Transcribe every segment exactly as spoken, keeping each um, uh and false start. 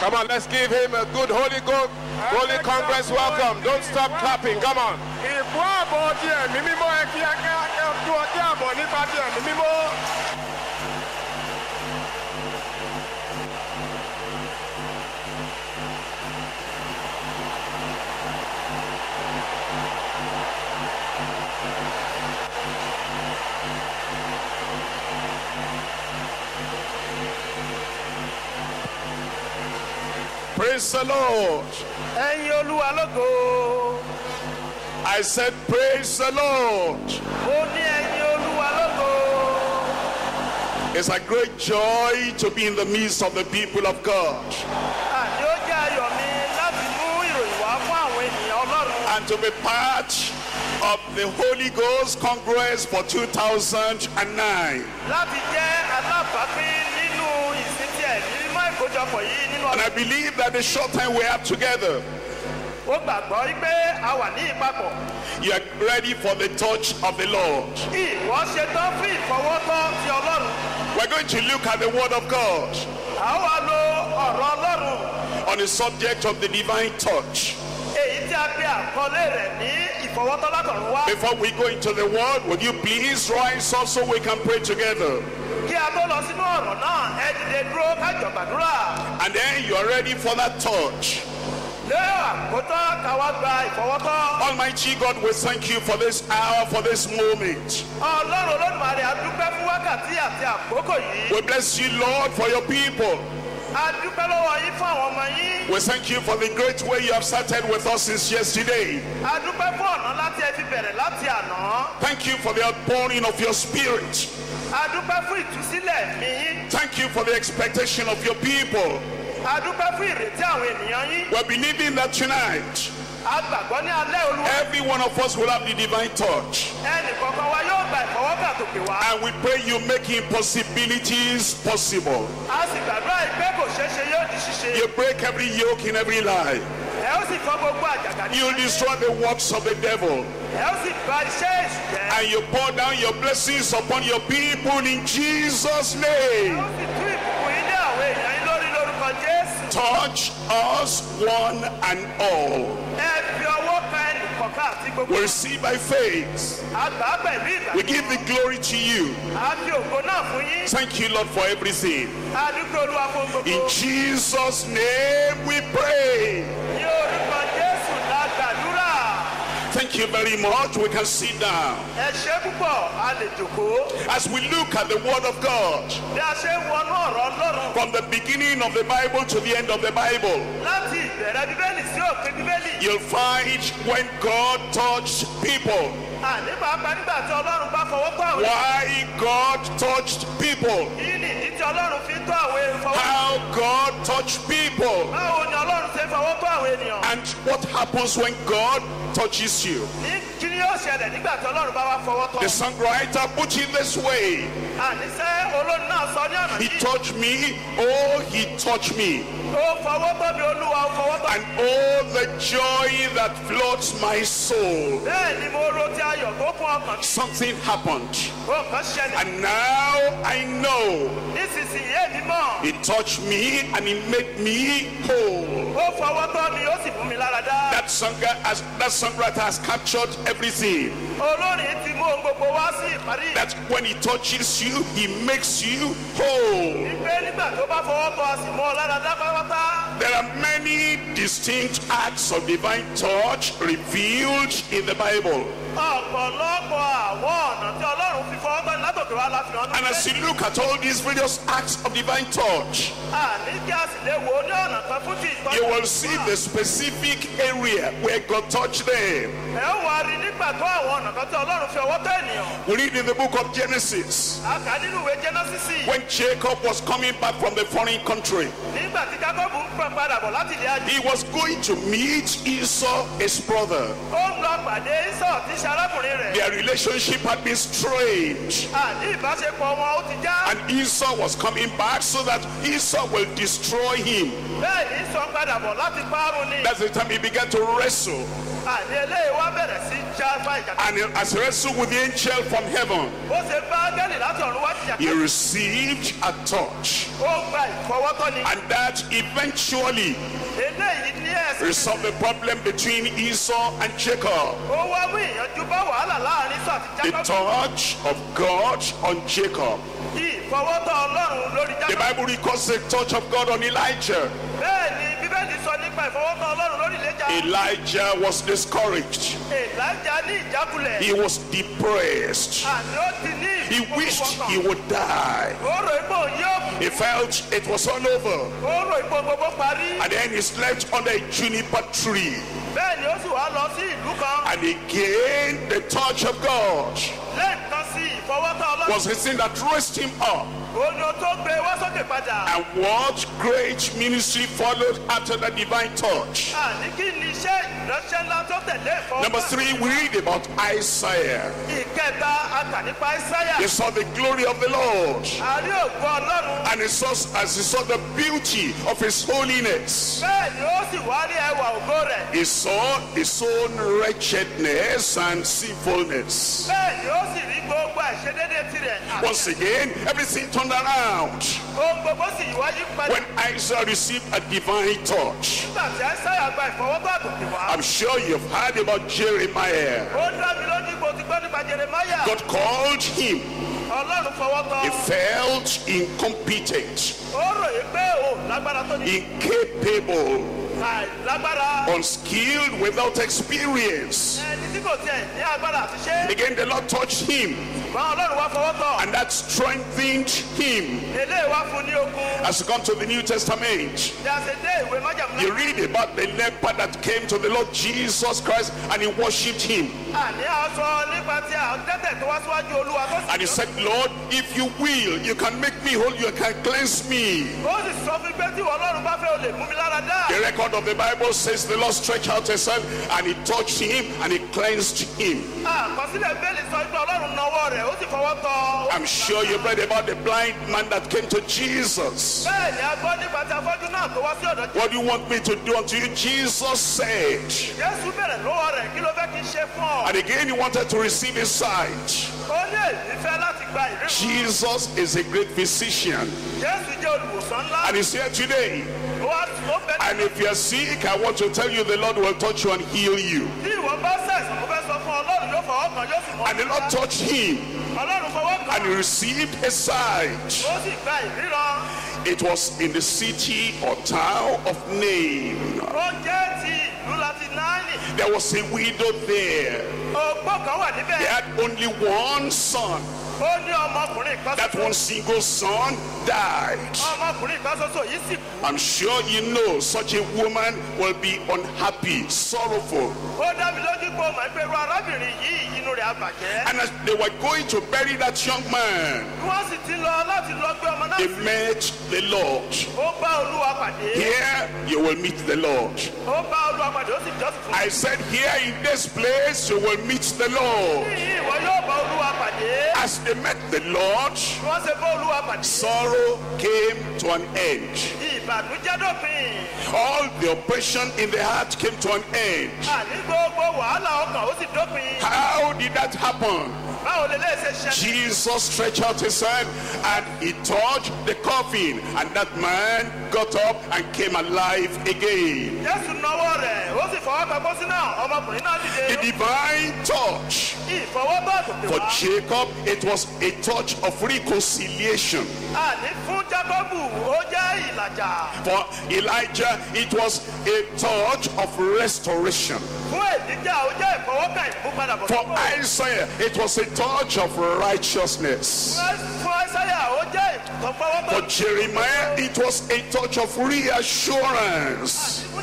Come on, let's give him a good Holy Ghost, Holy Congress welcome. Don't stop clapping. Come on. Praise the Lord. I said, praise the Lord. It's a great joy to be in the midst of the people of God and to be part of the Holy Ghost Congress for two thousand nine. And I believe that the short time we have together, you are ready for the touch of the Lord. We're going to look at the Word of God on the subject of the divine touch. Before we go into the Word, would you please rise up so we can pray together? And then you are ready for that touch. Almighty God, we thank you for this hour, for this moment. We bless you, Lord, for your people. We thank you for the great way you have started with us since yesterday. Thank you for the outpouring of your spirit. Thank you for the expectation of your people. We're believing that tonight every one of us will have the divine touch, and we pray you make impossibilities possible. You break every yoke in every lie. You destroy the works of the devil, and you pour down your blessings upon your people in Jesus' name. Touch us one and all. We receive by faith. We give the glory to you. Thank you, Lord, for everything. In Jesus' name we pray. Thank you very much. We can sit down. As we look at the Word of God, from the beginning of the Bible to the end of the Bible, you'll find when God touched people, why God touched people, how God touched people, and what happens when God touches you. The songwriter put it this way: he touched me, oh he touched me, and oh the joy that floods my soul. Something happened, and now I know he touched me and he made me whole. That song has, that songwriter has captured everything. That when he touches you, he makes you whole. There are many distinct acts of divine touch revealed in the Bible. And as you look at all these various acts of divine touch, you will see the specific area where God touched them. We read in the book of Genesis, when Jacob was coming back from the foreign country, he was going to meet Esau, his brother. Their relationship had been strange, and Esau was coming back so that Esau will destroy him. That's the time he began to wrestle. And as he wrestled with the angel from heaven, he received a touch, and that eventually resolved the problem between Esau and Jacob. The touch of God on Jacob. The Bible records the touch of God on Elijah. Elijah was discouraged. He was depressed. He wished he would die. He felt it was all over. And then he slept under a juniper tree. And again, the touch of God was the thing that raised him up. And what great ministry followed after the divine touch? Number three, we read about Isaiah. He saw the glory of the Lord, and he saw, as he saw the beauty of his holiness, he saw his own wretchedness and sinfulness. Once again, everything turned around when Isaiah received a divine touch. I'm sure you've heard about Jeremiah. God called him. He felt incompetent, incapable, unskilled, without experience. Again, the Lord touched him, and that strengthened him. As you come to the New Testament, you read about the leper that came to the Lord Jesus Christ, and he worshipped him, and he said, Lord, if you will, you can make me whole, you can cleanse me. The record of the Bible says the Lord stretched out his hand, and he touched him, and he cleansed him. I'm sure you read about the blind man that came to Jesus. What do you want me to do unto you? Jesus said. And again he wanted to receive his sight. Jesus is a great physician, and he's here today. And if you're sick, I want to tell you the Lord will touch you and heal you. And the Lord touched him, and he received his sight. It was in the city or town of Nain. There was a widow there. They had only one son. That one single son died. I'm sure you know such a woman will be unhappy, sorrowful. And as they were going to bury that young man, they met the Lord. Here you will meet the Lord. I said, here in this place you will meet the Lord. As they met the Lord, sorrow came to an end. All the oppression in the heart came to an end. How did that happen? Jesus stretched out his hand, and he touched the coffin, and that man got up and came alive again. The divine touch. For Jacob, it was a touch of reconciliation. For Elijah, it was a touch of restoration. For Isaiah, it was a touch of righteousness. For Jeremiah, it was a touch of reassurance. For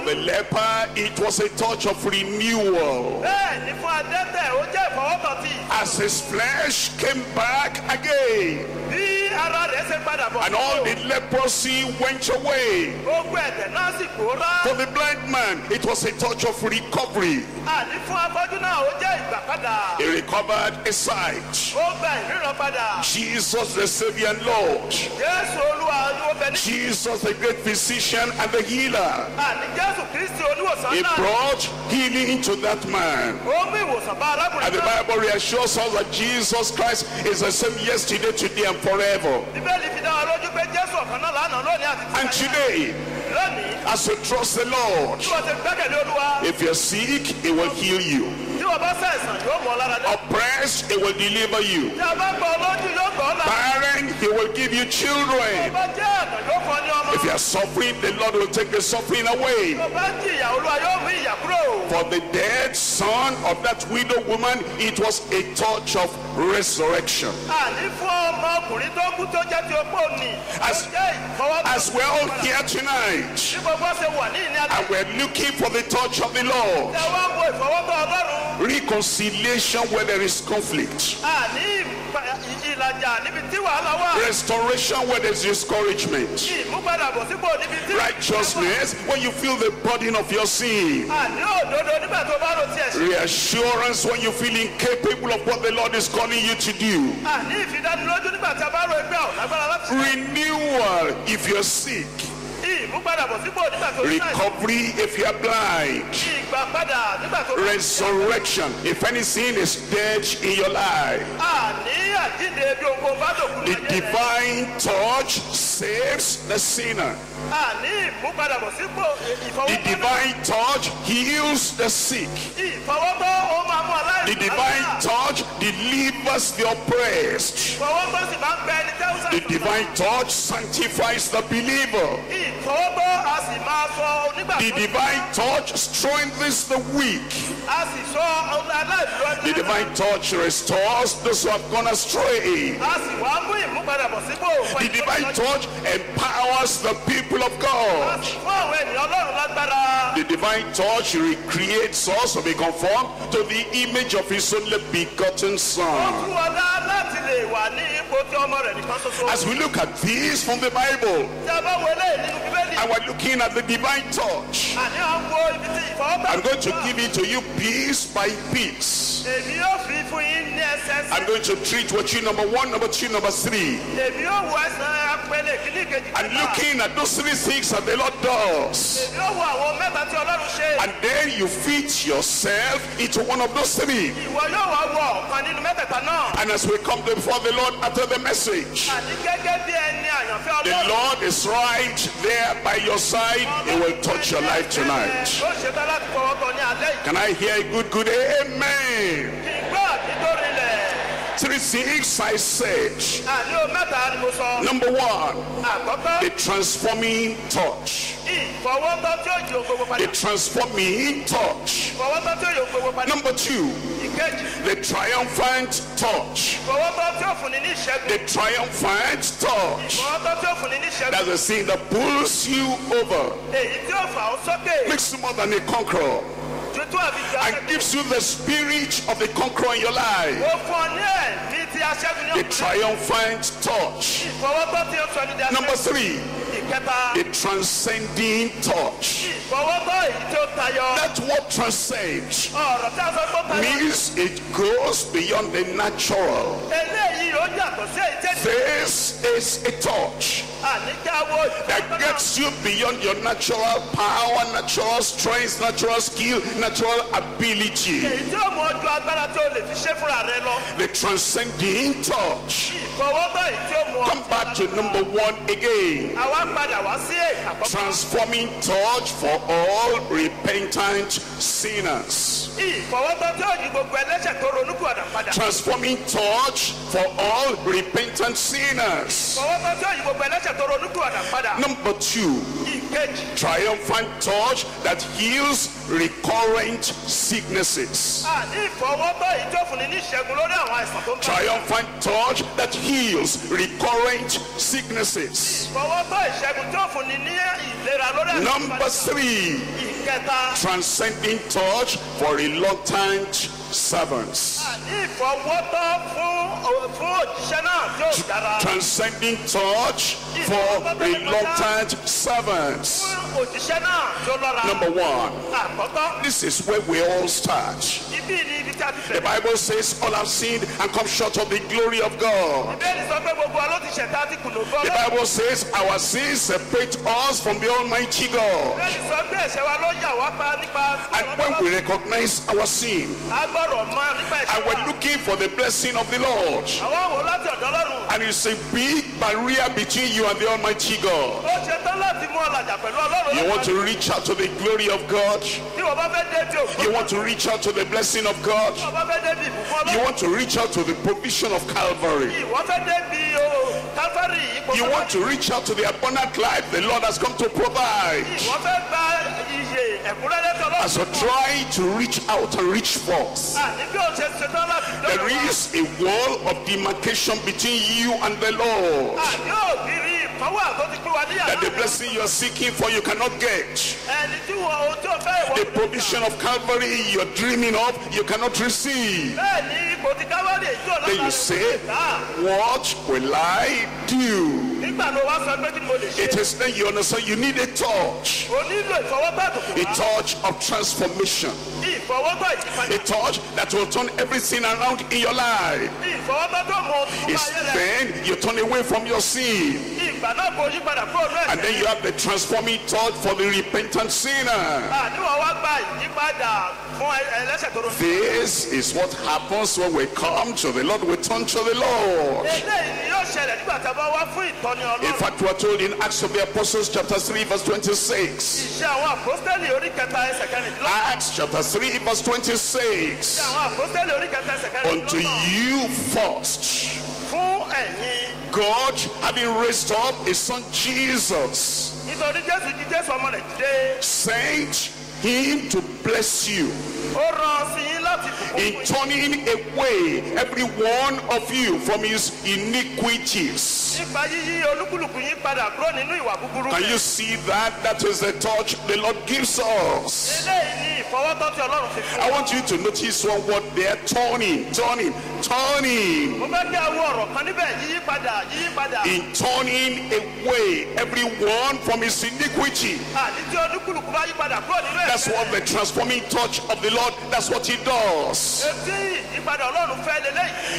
the leper, it was a touch of renewal. As his flesh came back again, And all the leprosy went away. For the blind man, it was a touch of recovery. He recovered his sight. Jesus the Savior and Lord. Jesus the great physician and the healer. He brought healing into that man. And the Bible reassures us that Jesus Christ is the same yesterday, today, and forever. And today, as you trust the Lord, if you're sick, He will heal you. Oppressed, He will deliver you. Barren, He will give you children. If you are suffering, the Lord will take the suffering away. For the dead son of that widow woman, it was a touch of resurrection. As, as we're all here tonight, and we're looking for the touch of the Lord. Reconciliation where there is conflict. Restoration where there is discouragement. Righteousness when you feel the burden of your sin. Reassurance when you feel incapable of what the Lord is calling you to do. Renewal if you're sick. Recovery if you are blind. Resurrection if any sin is dead in your life. The divine touch saves the sinner. The divine touch heals the sick. The divine touch delivers the oppressed. The divine touch sanctifies the believer. The divine touch strengthens the weak. The divine touch restores those who have gone astray. The divine touch empowers the people of God. The divine touch recreates us to be conformed to the image of His only begotten Son. As we look at this from the Bible, and we're looking at the divine touch, I'm going to give it to you piece by piece. I'm going to treat what you number one, number two, number three. And looking at those three things that the Lord does. And then you fit yourself into one of those three. And as we come before the Lord after the message, the Lord is right there by your side. It will touch your life tonight. Can I hear a good good amen? Three things I said. Number one, the transforming touch. The transforming touch. Number two, the triumphant touch. The triumphant touch. That's the thing that pulls you over. Makes you more than a conqueror. And gives you the spirit of the conqueror in your life. The triumphant touch. Number three, the transcending touch. That word transcends means it goes beyond the natural. This is a touch that gets you beyond your natural power, natural strength, natural skill, natural ability. The transcending touch. Come back to number one again. Transforming touch for all repentant sinners. Transforming touch for all repentant sinners. Number two, triumphant touch that heals recurrent sicknesses. Triumphant touch that heals recurrent sicknesses. Number three, transcending touch for reluctant servants, transcending touch for reluctant servants. Number one, this is where we all start. The Bible says all have sinned and come short of the glory of God. The Bible says our sins separate us from the Almighty God. And when we recognize our sin, and we're looking for the blessing of the Lord, and it's a big barrier between you and the Almighty God. You want to reach out to the glory of God. You want to reach out to the blessing of God. You want to reach out to the provision of Calvary. You want to reach out to the abundant life the Lord has come to provide. As you try to reach out and reach forth, there is a wall of demarcation between you and the Lord, that the blessing you are seeking for you cannot get, the provision of Calvary you are dreaming of you cannot receive. Then you say, what will I do? It is then you understand you need a touch, a touch of transformation, a touch that will turn everything around in your life. It's then you turn away from your sin, and then you have the transforming touch for the repentant sinner. This is what happens when we come to the Lord, we turn to the Lord. In fact, we are told in Acts of the Apostles chapter three verse twenty-six. Acts chapter three verse twenty-six. Unto you first God, having raised up his son Jesus, sent him to bless you in turning away every one of you from his iniquities. Can you see that? That is the touch the Lord gives us. I want you to notice one word there: turning, turning, turning. In turning away every one from his iniquity. That's what the transforming touch of the Lord, that's what he does.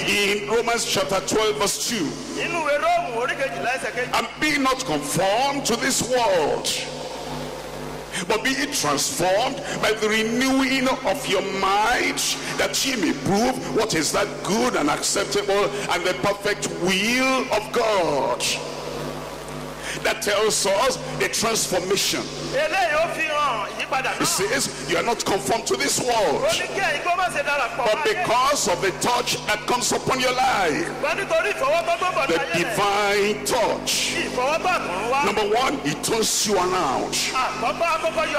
In Romans chapter twelve verse two. And be not conformed to this world, but be it transformed by the renewing of your mind, that ye may prove what is that good and acceptable and the perfect will of God. That tells us the transformation. It says you are not conformed to this world, but because of the touch that comes upon your life, the divine touch. Number one, he turns you around.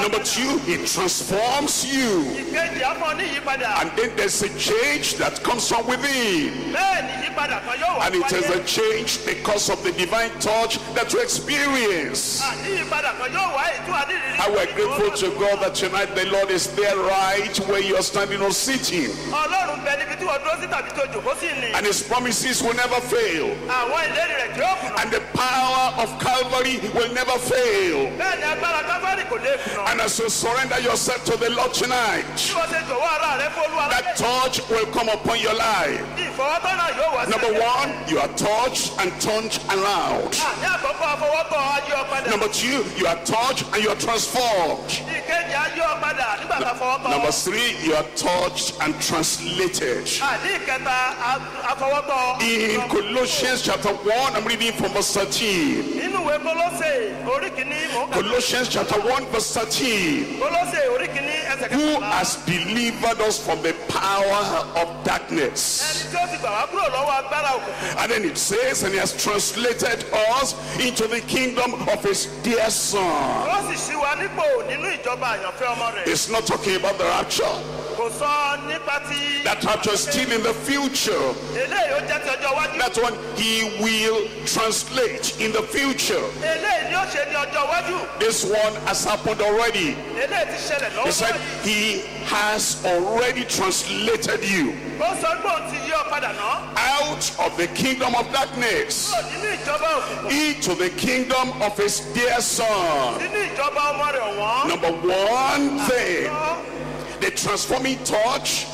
Number two, he transforms you. And then there's a change that comes from within, and it is a change because of the divine touch that we experience. And we're grateful to God that tonight the Lord is there right where you are standing or sitting, and his promises will never fail, and the power of Calvary will never fail. And as you surrender yourself to the Lord tonight, that touch will come upon your life. Number one, you are touched and turned around. Number two, you are touched and you are transformed. No, number three, you are touched and translated. In Colossians chapter one, I'm reading from verse thirteen. Colossians chapter one verse thirteen. who has delivered us from the power of darkness. And then it says, and he has translated us into the kingdom of his dear son. It's not talking about the rapture. That rapture is still in the future. That one he will translate in the future. This one has happened already. He said he has already translated you out of the kingdom of darkness into the kingdom of his dear son. Number one thing, the transforming touch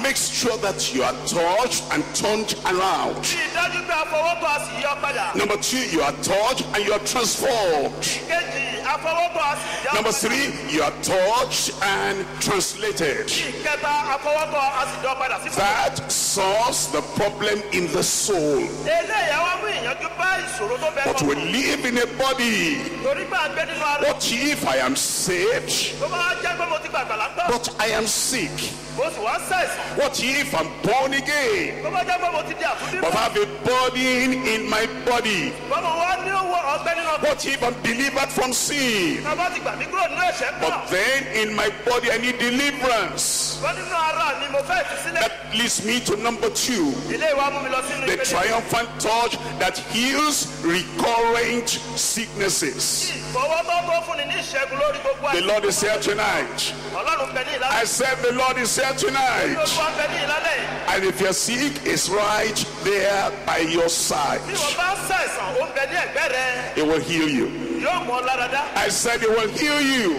makes sure that you are touched and turned around. Number two, you are touched and you are transformed. Number three, you are touched and translated. That solves the problem in the soul. But we live in a body. What if I am saved, but I am sick? What if I'm born again, but I have a burden in my body? What if I'm delivered from sin, but then in my body I need deliverance? That leads me to number two, the triumphant touch that heals recurrent sicknesses. The Lord is here tonight. I said the Lord is here tonight. And if you're sick, it's right there by your side. It will heal you. I said it will heal you.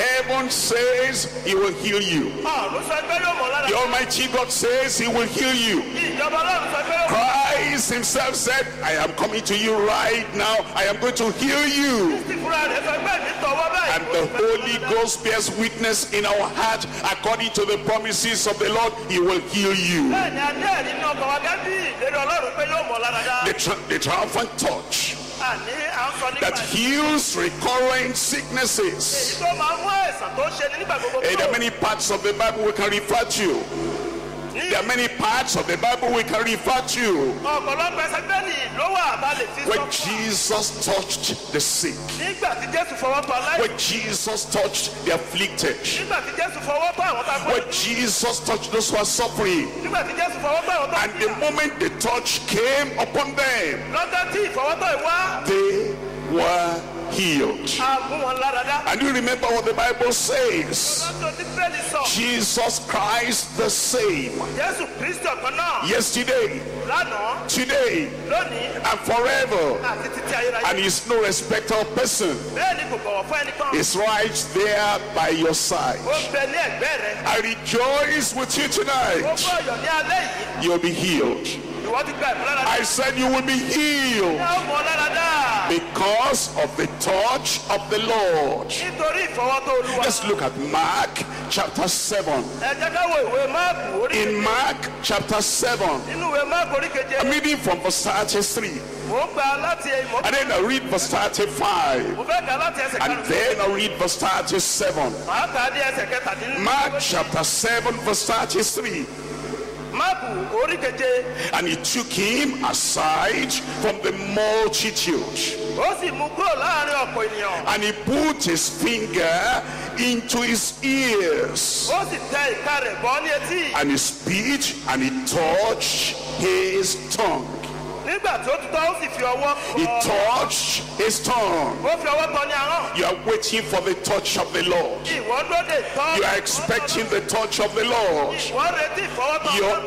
Heaven says it will heal you. The Almighty God says he will heal you. Christ himself said, I am coming to you right now. I am going to heal you. And the Holy Ghost bears witness in our heart, according to the promises of the Lord, he will heal you. The, tri the triumphant touch that heals recurrent sicknesses. There are many parts of the Bible we can refer to. There are many parts of the Bible we can refer to where Jesus touched the sick, where Jesus touched the afflicted, where Jesus touched those who are suffering, and the moment the touch came upon them, they were healed. And you remember what the Bible says, Jesus Christ the same yesterday, today, and forever, and he's no respecter of person. It's right there by your side. I rejoice with you tonight. You'll be healed. I said you will be healed because of the touch of the Lord. Let's look at Mark chapter seven. In Mark chapter seven, I'm reading from verse thirty-three. And then I read verse thirty-five. And then I read verse thirty-seven. Mark chapter seven, verse thirty-three. And he took him aside from the multitude, and he put his finger into his ears, and he spit, and he touched his tongue. He touched his tongue. You are waiting for the touch of the Lord. You are expecting the touch of the Lord. Your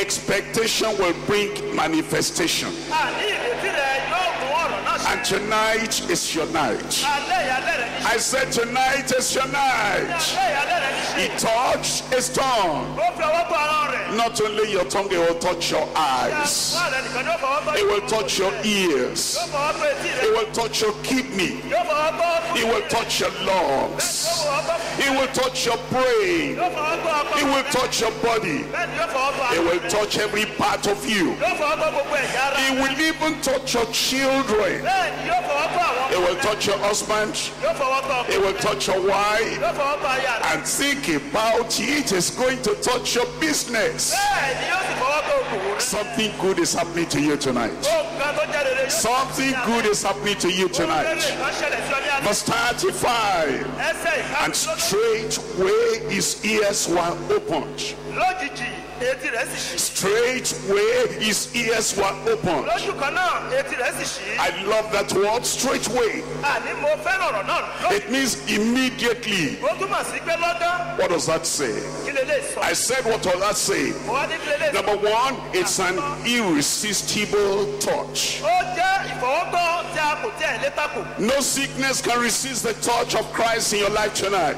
expectation will bring manifestation. And tonight is your night. I said tonight is your night. He touched his tongue. Not only your tongue, it will touch your eyes. It will touch your ears. It will touch your kidneys. keep me. He will touch your lungs. He will touch your brain. He will touch your body. He will touch every part of you. He will even touch your children. He will touch your husband. He will touch your wife. And think about it, it's going to touch your business. Something good is happening to you tonight. Something good is happening to you tonight. Verse thirty-five. And straightway his ears were opened. Straightway his ears were opened. I love that word, straightway. It means immediately. What does that say? I said, what does that say? Number one, it's an irresistible touch. No sickness can resist the touch of Christ in your life tonight.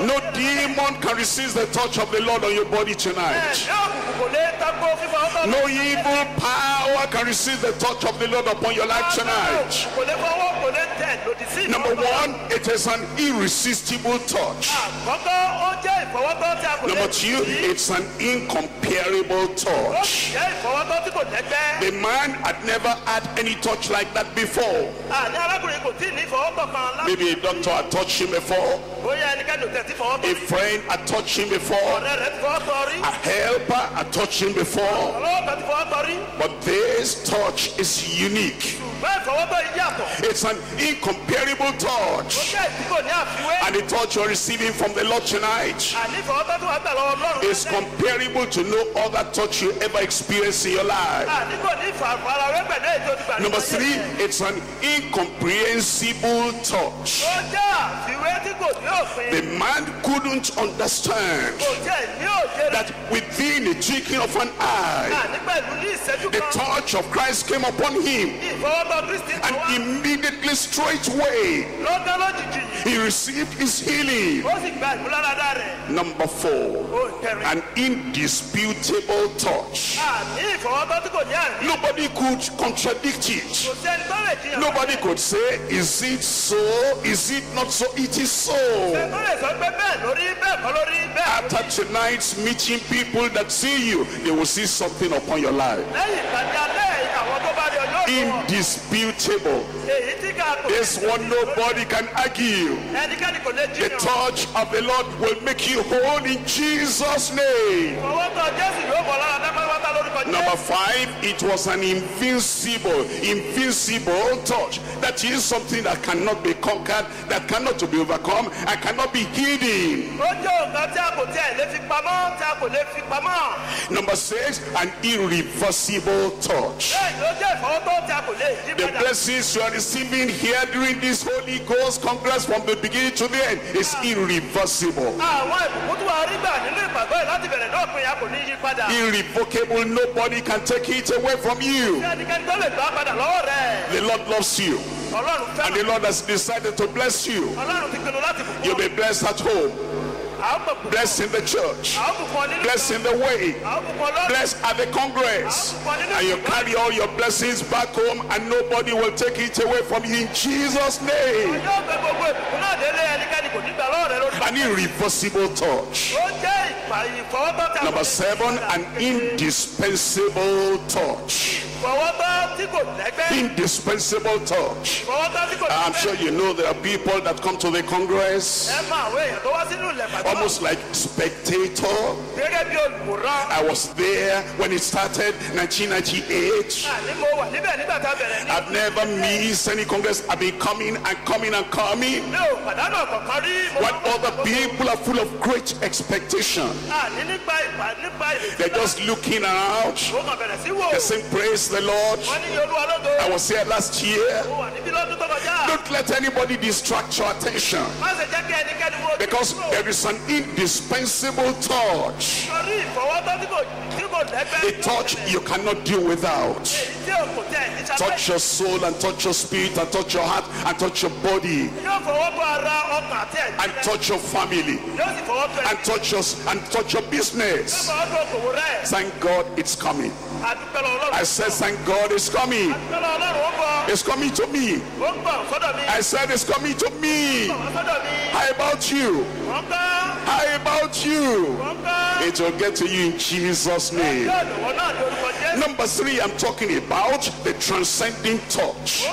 No demon can resist the touch of the Lord on your body tonight. No evil power can resist the touch of the Lord upon your life tonight. Number one, it is an irresistible touch. Number two, it's an incomparable touch. The man had never had any touch like that before. Maybe a doctor had touched him before. A friend had touched him before. A helper had touched him before. But this touch is unique. It's an incomparable touch. And the touch you're receiving from the Lord tonight is comparable to no other touch you ever experienced in your life. Number three, it's an incomprehensible touch. The man couldn't understand that within the twinkling of an eye, the touch of Christ came upon him. And immediately, straightway, he received his healing. Number four, an indisputable touch. Nobody could contradict it. Nobody could say, is it so? Is it not so? It is so. After tonight's meeting, people that see you, they will see something upon your life. Indisputable. This one nobody can argue. The touch of the Lord will make you whole in Jesus' name. Number five, it was an invincible, invincible touch. That is something that cannot be conquered, that cannot be overcome, and cannot be hidden. Number six, an irreversible touch. The blessings you are receiving here during this Holy Ghost Congress from the beginning to the end is irreversible. Irrevocable, nobody can take it away from you. The Lord loves you. And the Lord has decided to bless you. You'll be blessed at home. Blessed in the church, blessed in the way, blessed at the congress, and you carry all your blessings back home, and nobody will take it away from you in Jesus' name. An irreversible touch. Number seven, an indispensable touch. Indispensable touch. I'm sure you know there are people that come to the congress almost like spectator. I was there when it started, nineteen ninety-eight. I've never missed any congress. I've been coming and coming and coming. When other people are full of great expectation, they're just looking around. They're saying, praise the Lord. I was here last year. Don't let anybody distract your attention, because there is an indispensable touch. A touch you cannot do without. Touch your soul and touch your spirit and touch your heart and touch your body and touch your family and touch your, and touch your business. Thank God it's coming. I said Yes, thank God, it's coming. It's coming to me. I said it's coming to me. How about you? How about you? It will get to you in Jesus' name. Number three, I'm talking about the transcending touch.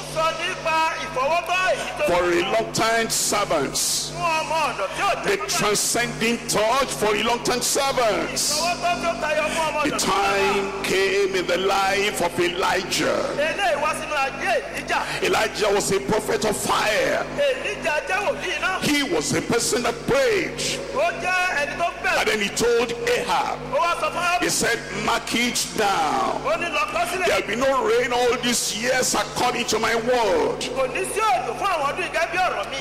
For reluctant servants. The transcending touch for reluctant servants. The time came in the life of Elijah. Elijah was a prophet of fire. He was a person that prayed. And then he told Ahab, he said, mark it down. There will be no rain all these years according to my word.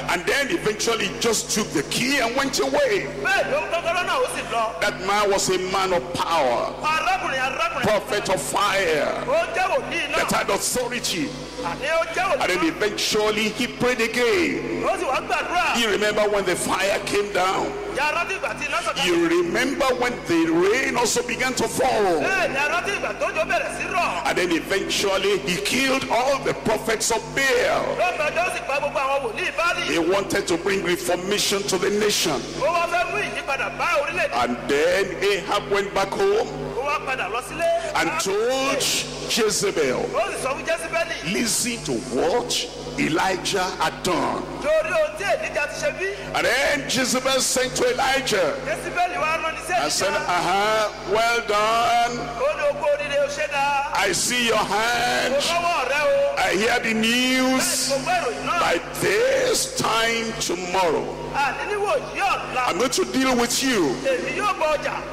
And then eventually just took the key and went away. That man was a man of power, prophet of fire, that had authority. And then eventually he prayed again. You remember when the fire came down? You remember when the rain also began to fall? And then eventually he killed all the prophets of Baal. He wanted to bring reformation to the nation. And then Ahab went back home and told Jezebel, listen to what Elijah had done. And then Jezebel sent to Elijah and said, aha, well done. I see your hand. I hear the news. By this time tomorrow, I'm going to deal with you.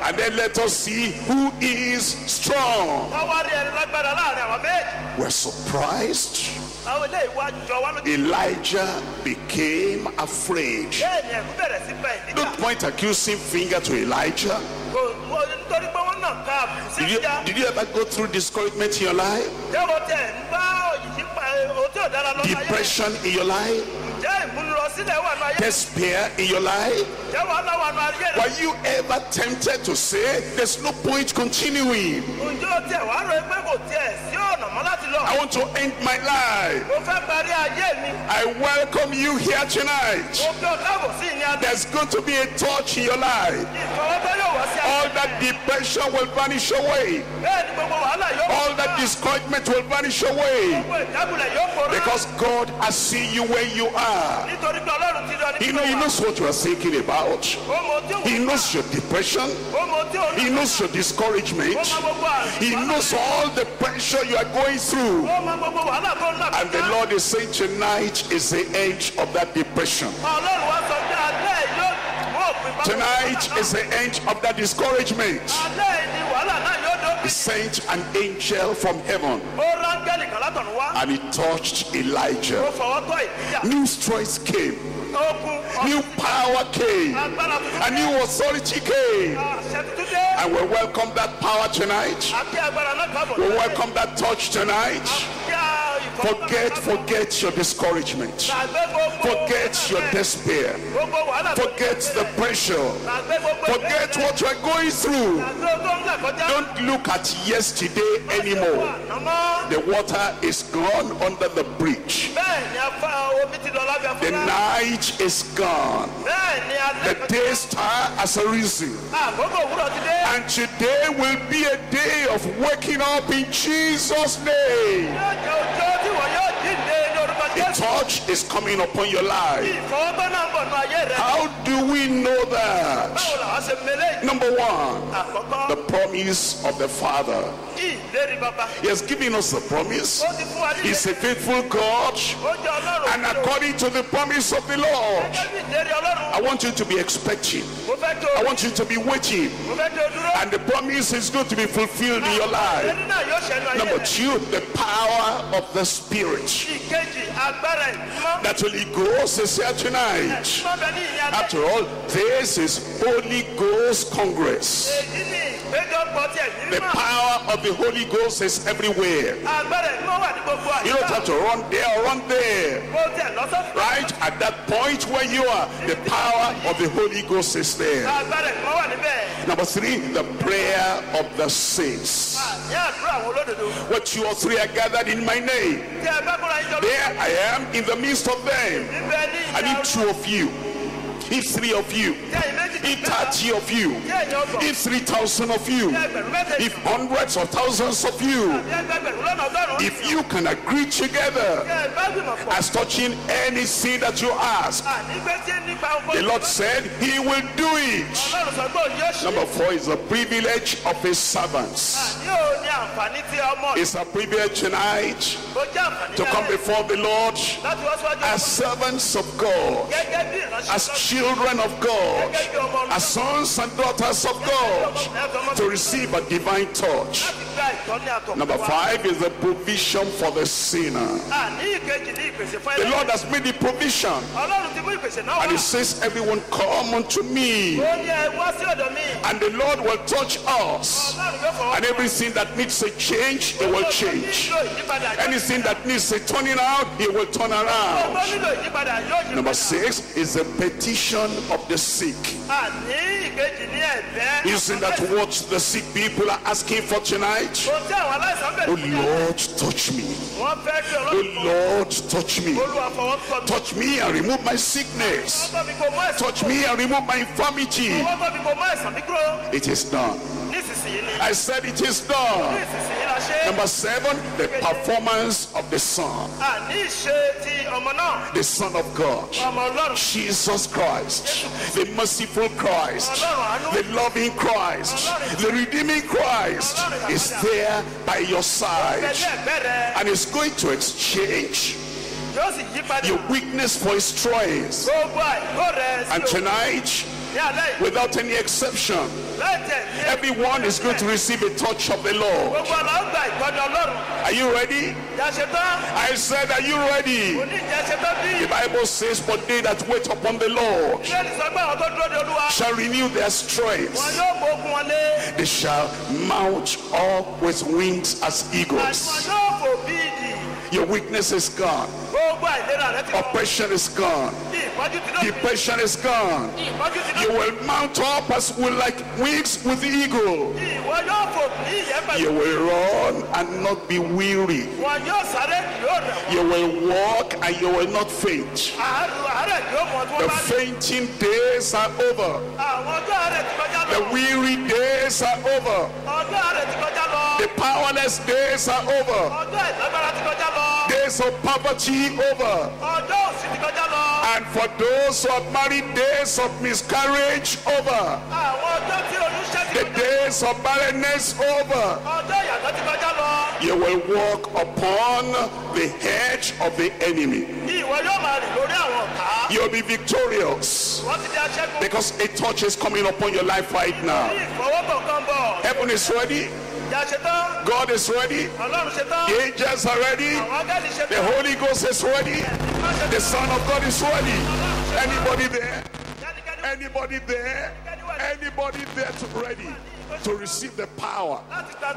And then let us see who is strong. We're surprised. Elijah became afraid. Don't point accusing finger to Elijah. Did you, did you ever go through discouragement in your life? Depression in your life? Despair in your life? Were you ever tempted to say there's no point continuing? I want to end my life. I welcome you here tonight. There's going to be a touch in your life. All that depression will vanish away. All that discouragement will vanish away. Because God has seen you where you are. He knows what you are thinking about. He knows your depression. He knows your discouragement. He knows all the pressure you are going through. And the Lord is saying tonight is the end of that depression. Tonight is the end of that discouragement. He sent an angel from heaven and he touched Elijah. New strength came, new power came, a new authority came. And we welcome that power tonight. We welcome that touch tonight. Forget, forget your discouragement. Forget your despair. Forget the pressure. Forget what you are going through. Don't look at yesterday anymore. The water is gone under the bridge. The night is gone. The day star has arisen. And today will be a day of waking up in Jesus' name. The touch is coming upon your life. How do we know that? Number one, the promise of the Father. He has given us the promise. He's a faithful God. And according to the promise of the Lord, I want you to be expecting. I want you to be waiting. And the promise is going to be fulfilled in your life. Number two, the power of the Spirit. That Holy Ghost is here tonight. After all, this is Holy Ghost Congress. The power of the Holy Ghost is everywhere. You don't have to run there or run there. Right at that point where you are, the power of the Holy Ghost is there. Number three, the prayer of the saints. What two or three are gathered in my name, there I am in the midst of them. I need two of you, if three of you, if thirty of you, if three thousand of you, if hundreds or thousands of you, if you can agree together as touching anything that you ask, the Lord said he will do it. Number four is the privilege of his servants. It's a privilege tonight to come before the Lord as servants of God, as children of God, as sons and daughters of God, to receive a divine touch. Number five is the provision for the sinner. The Lord has made the provision, and he says, everyone come unto me, and the Lord will touch us, and everything that needs a change, it will change. Anything that needs a turning out, it will turn around. Number six is the petition of the sick. Isn't that what the sick people are asking for tonight? Oh Lord, touch me. Oh Lord, touch me. Touch me and remove my sickness. Touch me and remove my infirmity. It is done. I said it is done. Number seven, the performance of the Son. The Son of God, Jesus Christ, the merciful Christ, the loving Christ, the redeeming Christ is there by your side, and is going to exchange your weakness for his strength. And tonight, without any exception, everyone is going to receive a touch of the Lord. Are you ready? I said, are you ready? The Bible says, but they that wait upon the Lord shall renew their strength. They shall mount up with wings as eagles. Your weakness is gone. Oppression is gone. Depression is gone. You will mount up as will like wings with the eagle. You will run and not be weary. You will walk and you will not faint. The fainting days are over. The weary days are over. The powerless days are over. Days of poverty over. And for those who have married, days of miscarriage over. The days of barrenness over. You will walk upon the hedge of the enemy. You will be victorious, because a touch is coming upon your life right now. Heaven is ready. God is ready. The angels are ready. The Holy Ghost is ready. The Son of God is ready. Anybody there? Anybody there? Anybody there to ready to receive the power,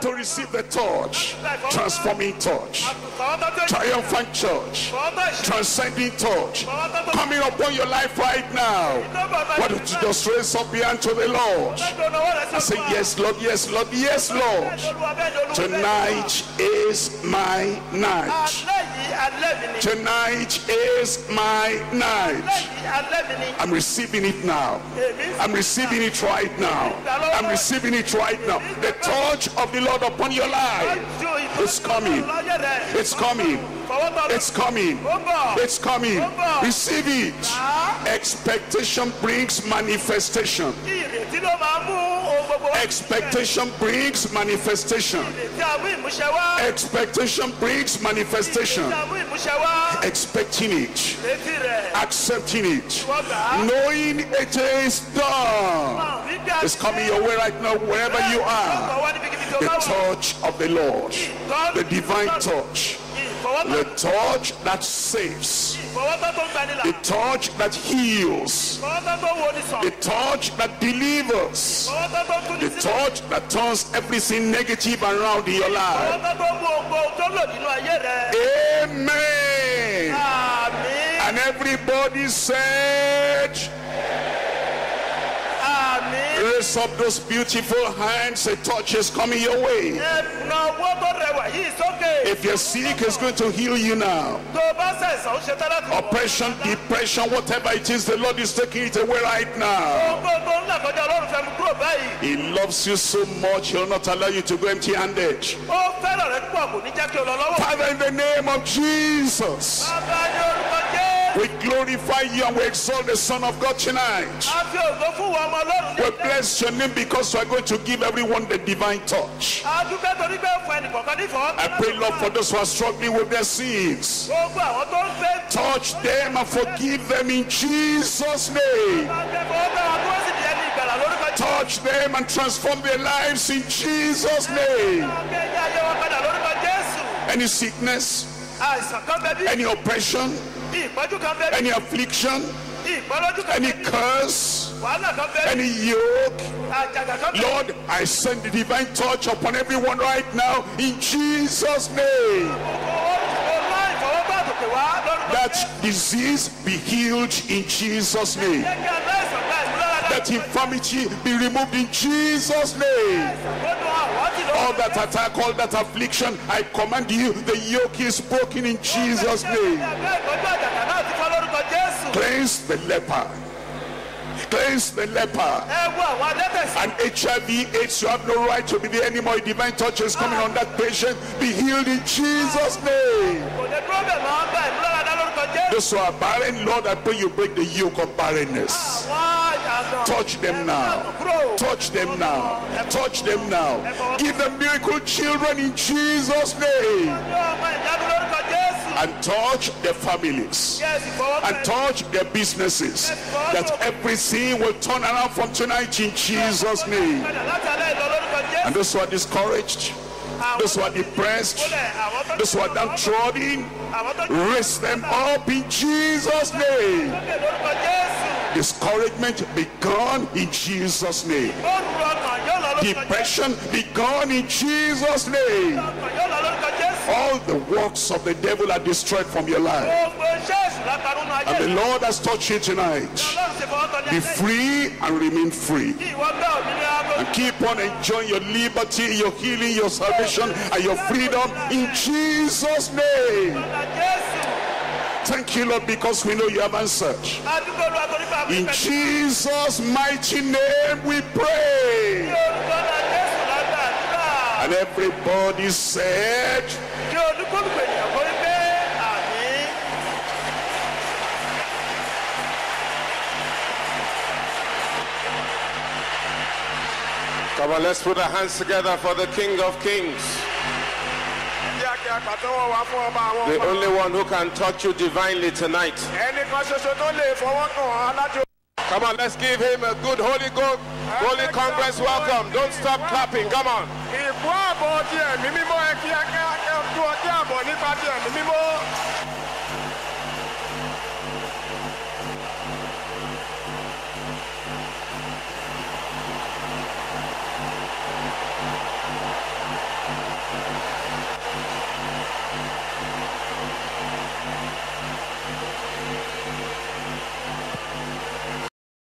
to receive the touch, transforming touch, triumphant touch, transcending touch, coming upon your life right now? Why don't you just raise up your hand to the Lord and say, yes Lord, yes Lord, yes Lord, tonight is my night. Tonight is my night. I'm receiving it now. I'm receiving it right now. I'm receiving it right now. The touch of the Lord upon your life is coming. It's coming. It's coming. It's coming. Receive it. Expectation brings manifestation. Expectation brings manifestation. Expectation brings manifestation. Expecting it. Accepting it. Knowing it is done. It's coming your way right now, wherever you are. The touch of the Lord. The divine touch. The touch that saves. The touch that heals. The touch that delivers. The touch that turns everything negative around in your life. Amen. And everybody said, amen. Raise up those beautiful hands. A touch is coming your way. If you're sick, it's going to heal you now. Oppression, depression, whatever it is, the Lord is taking it away right now. He loves you so much, he'll not allow you to go empty-handed. Father, in the name of Jesus, we glorify you and we exalt the Son of God tonight. We bless your name because we are going to give everyone the divine touch. I pray, Lord, for those who are struggling with their sins. Touch them and forgive them in Jesus' name. Touch them and transform their lives in Jesus' name. Any sickness, any oppression, any affliction, any curse, any yoke, Lord, I send the divine touch upon everyone right now in Jesus' name. That disease be healed in Jesus' name. That infirmity be removed in Jesus' name. All that attack, all that affliction, I command you, the yoke is broken in Jesus' name. Cleanse the leper. Cleanse the leper. And H I V AIDS, you have no right to be there anymore. Divine touch is coming on that patient. Be healed in Jesus' name. Those who are barren, Lord, I pray you break the yoke of barrenness. Touch them now. Touch them now. Touch them now. Give them miracle children in Jesus' name. And touch their families. And touch their businesses. That everything will turn around from tonight in Jesus' name. And those who are discouraged, those who are depressed, those who are downtrodden, raise them up in Jesus' name. Discouragement be gone in Jesus' name. Depression be gone in Jesus' name. All the works of the devil are destroyed from your life. And the Lord has touched you tonight. Be free and remain free. And keep on enjoying your liberty, your healing, your salvation, and your freedom in Jesus' name. Thank you, Lord, because we know you have answered. In Jesus' mighty name we pray. And everybody said, come on, let's put our hands together for the King of Kings. The only one who can touch you divinely tonight. Come on, let's give him a good Holy Ghost, Holy Congress welcome. Don't stop clapping. Come on.